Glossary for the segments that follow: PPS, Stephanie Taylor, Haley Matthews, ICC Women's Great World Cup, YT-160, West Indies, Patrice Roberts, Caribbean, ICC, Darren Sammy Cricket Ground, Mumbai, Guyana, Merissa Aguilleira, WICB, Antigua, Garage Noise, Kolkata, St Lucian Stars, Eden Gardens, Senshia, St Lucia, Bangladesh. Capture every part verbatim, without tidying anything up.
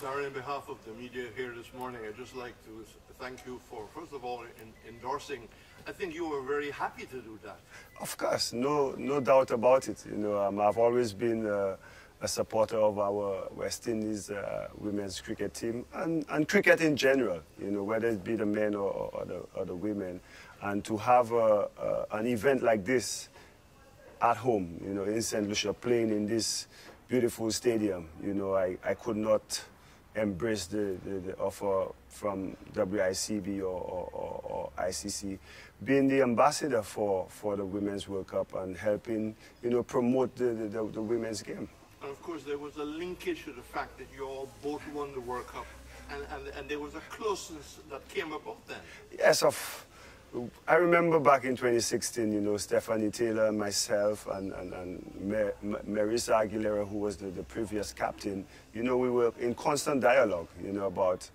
Darren, on behalf of the media here this morning, I'd just like to thank you for, first of all, in endorsing. I think you were very happy to do that. Of course, no, no doubt about it. You know, um, I've always been uh, a supporter of our West Indies uh, women's cricket team and, and cricket in general, you know, whether it be the men or, or, the, or the women. And to have uh, uh, an event like this at home, you know, in Saint Lucia, playing in this beautiful stadium, you know, I, I could not embrace the, the, the offer from W I C B or, or, or, or I C C. Being the ambassador for, for the Women's World Cup and helping, you know, promote the, the, the women's game. And of course, there was a linkage to the fact that you all both won the World Cup, and, and, and there was a closeness that came about then. Yes, of. I remember back in twenty sixteen, you know, Stephanie Taylor, myself, and, and, and Merissa Aguilleira, who was the, the previous captain, you know, we were in constant dialogue, you know, about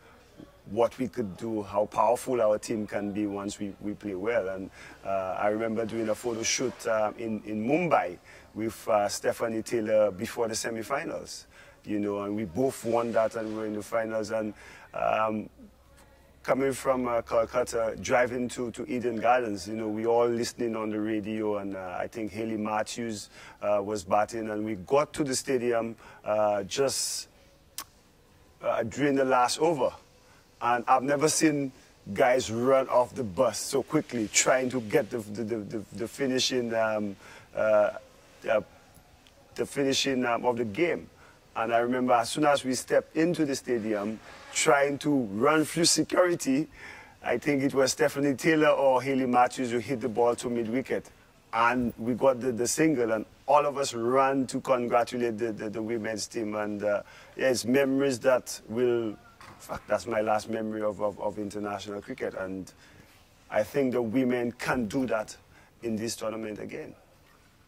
what we could do, how powerful our team can be once we, we play well. And uh, I remember doing a photo shoot uh, in, in Mumbai with uh, Stephanie Taylor before the semifinals, you know, and we both won that and we were in the finals. And um, coming from uh, Kolkata, driving to, to Eden Gardens, you know, we all listening on the radio, and uh, I think Haley Matthews uh, was batting, and we got to the stadium uh, just uh, during the last over. And I've never seen guys run off the bus so quickly, trying to get the, the, the, the finishing, um, uh, uh, the finishing um, of the game. And I remember as soon as we stepped into the stadium, trying to run through security, I think it was Stephanie Taylor or Haley Matthews who hit the ball to mid-wicket. And we got the, the single, and all of us ran to congratulate the, the, the women's team. And uh, yeah, it's memories that will, in fact, that's my last memory of, of, of international cricket. And I think the women can do that in this tournament again.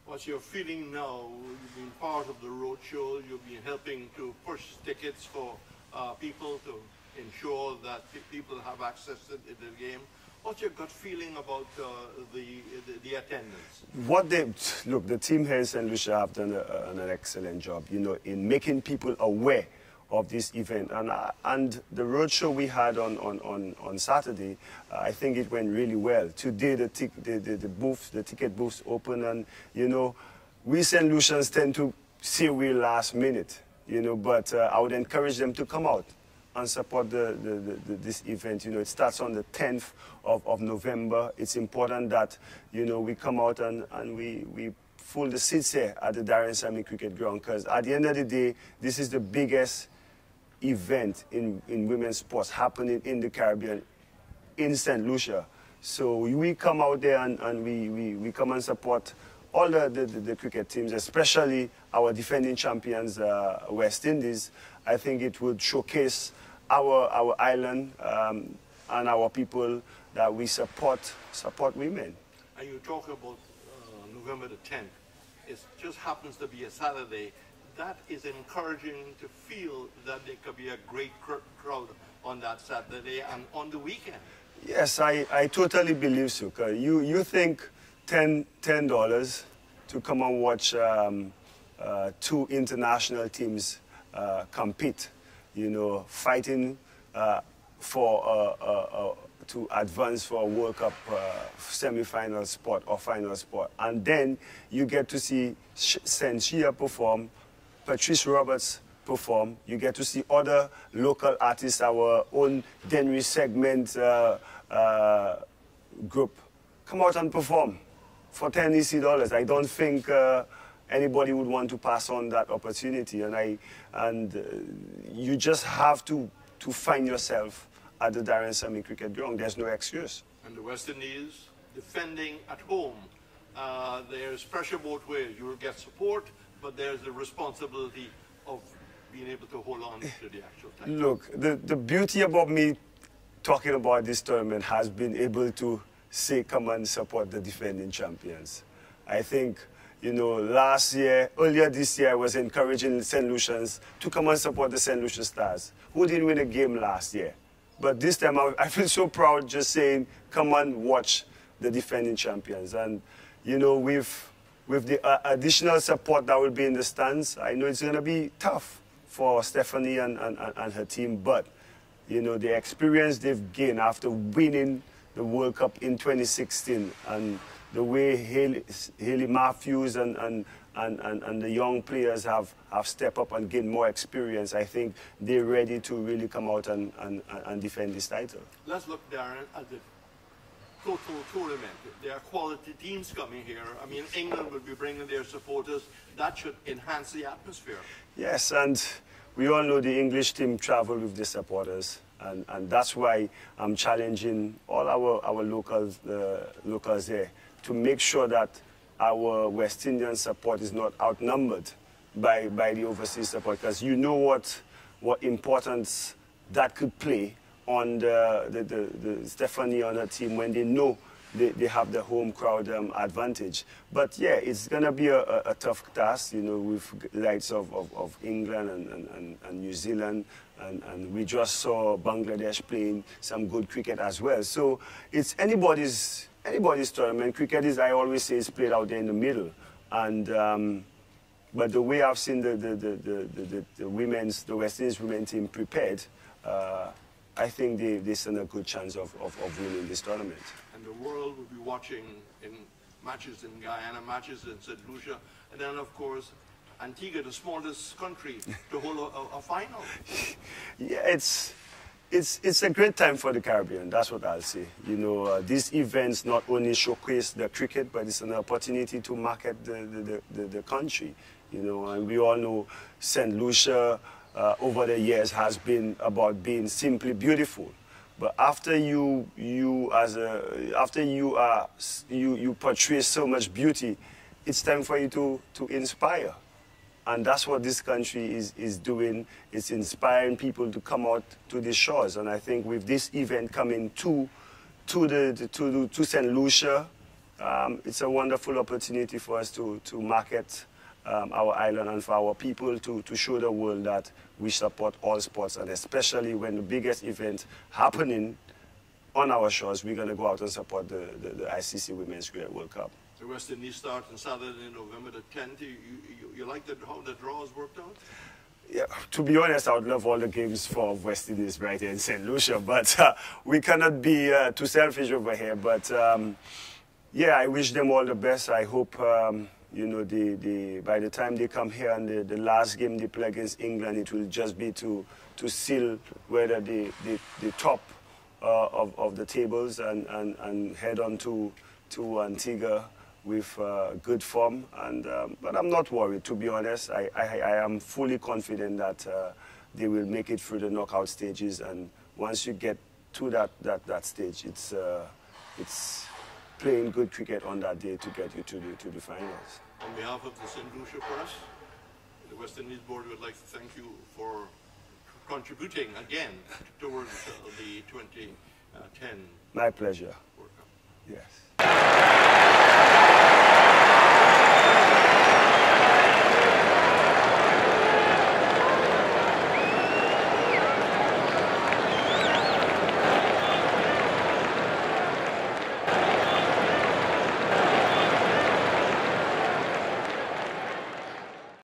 What's your feeling now? You've been part of the roadshow, you've been helping to push tickets for uh, people to ensure that people have access to the game. What's your gut feeling about uh, the, the, the attendance? What they, look, the team here in Saint Lucia have done a, an excellent job, you know, in making people aware of this event. And, uh, and the roadshow we had on, on, on, on Saturday, uh, I think it went really well. Today, the, tic the, the, the, booths, the ticket booths open, and, you know, we Saint Lucians tend to see we last minute, you know, but uh, I would encourage them to come out and support the, the, the, the, this event. You know, it starts on the tenth of, of November. It's important that, you know, we come out and, and we, we fill the seats here at the Darren Sammy Cricket Ground, because at the end of the day, this is the biggest event in, in women's sports happening in the Caribbean, in Saint Lucia. So we come out there and, and we, we, we come and support all the, the, the cricket teams, especially our defending champions, uh, West Indies. I think it would showcase our, our island um, and our people that we support, support women. And you talk about uh, November the tenth. It just happens to be a Saturday. That is encouraging to feel that there could be a great crowd on that Saturday and on the weekend. Yes, I, I totally believe so. You, you think ten dollars to come and watch um, uh, two international teams uh, compete, you know, fighting uh, for uh, uh, uh, to advance for a World Cup uh, semi-final spot or final spot. And then you get to see Senshia perform, Patrice Roberts perform. You get to see other local artists, our own Denry segment uh, uh, group, come out and perform for ten E C dollars. I don't think uh, anybody would want to pass on that opportunity. And I, and uh, you just have to to find yourself at the Darren Sammy Cricket Ground. There's no excuse. And the West Indies defending at home. Uh, there's pressure both ways. You will get support, but there's the responsibility of being able to hold on to the actual title. Look, the, the beauty about me talking about this tournament has been able to say, come and support the defending champions. I think, you know, last year, earlier this year, I was encouraging Saint Lucians to come and support the Saint Lucian Stars, who didn't win a game last year. But this time, I, I feel so proud just saying, come and watch the defending champions. And, you know, we've... with the uh, additional support that will be in the stands, I know it's going to be tough for Stephanie and, and, and her team, but, you know, the experience they've gained after winning the World Cup in twenty sixteen, and the way Haley, Haley Matthews and, and, and, and, and the young players have, have stepped up and gained more experience, I think they're ready to really come out and, and, and defend this title. Let's look, Darren, at the total tournament. There are quality teams coming here. I mean, England will be bringing their supporters. That should enhance the atmosphere. Yes, and we all know the English team travel with the supporters. And, and that's why I'm challenging all our, our locals, uh, locals there to make sure that our West Indian support is not outnumbered by, by the overseas support, because you know what, what importance that could play on the, the, the, the Stephanie and her team when they know they, they have the home crowd um, advantage. But yeah, it's going to be a, a, a tough task, you know, with lights of, of, of England and, and, and New Zealand. And, and we just saw Bangladesh playing some good cricket as well. So it's anybody's, anybody's tournament. Cricket is, I always say, is played out there in the middle. And, um, but the way I've seen the, the, the, the, the, the women's, the West Indies women team prepared, uh, I think they, they stand a good chance of, of, of winning this tournament. And the world will be watching in matches in Guyana, matches in St Lucia, and then, of course, Antigua, the smallest country, to hold a, a, a final. Yeah, it's, it's, it's a great time for the Caribbean, that's what I'll say. You know, uh, these events not only showcase the cricket, but it's an opportunity to market the, the, the, the country. You know, and we all know St Lucia, Uh, over the years has been about being simply beautiful, but after you you as a after you are you you portray so much beauty, it's time for you to to inspire, and that's what this country is is doing. It's inspiring people to come out to the shores, and I think with this event coming to to the to to Saint Lucia, um, it's a wonderful opportunity for us to to market Um, our island and for our people to, to show the world that we support all sports, and especially when the biggest event happening on our shores, we're going to go out and support the, the, the I C C Women's Great World Cup. The West Indies start on Saturday, November the tenth. You, you, you like the, how the draws worked out? Yeah, to be honest, I would love all the games for West Indies right here in Saint Lucia, but uh, we cannot be uh, too selfish over here. But um, yeah, I wish them all the best. I hope... Um, You know, the, the, by the time they come here and the, the last game they play against England, it will just be to, to seal whether the, the, the top uh, of, of the tables and, and, and head on to, to Antigua with uh, good form. And, um, but I'm not worried, to be honest. I, I, I am fully confident that uh, they will make it through the knockout stages. And once you get to that, that, that stage, it's, uh, it's playing good cricket on that day to get you to the, to the finals. On behalf of the Saint Lucia Press, the West Indies Board would like to thank you for contributing again towards the twenty ten. My pleasure. World Cup. Yes.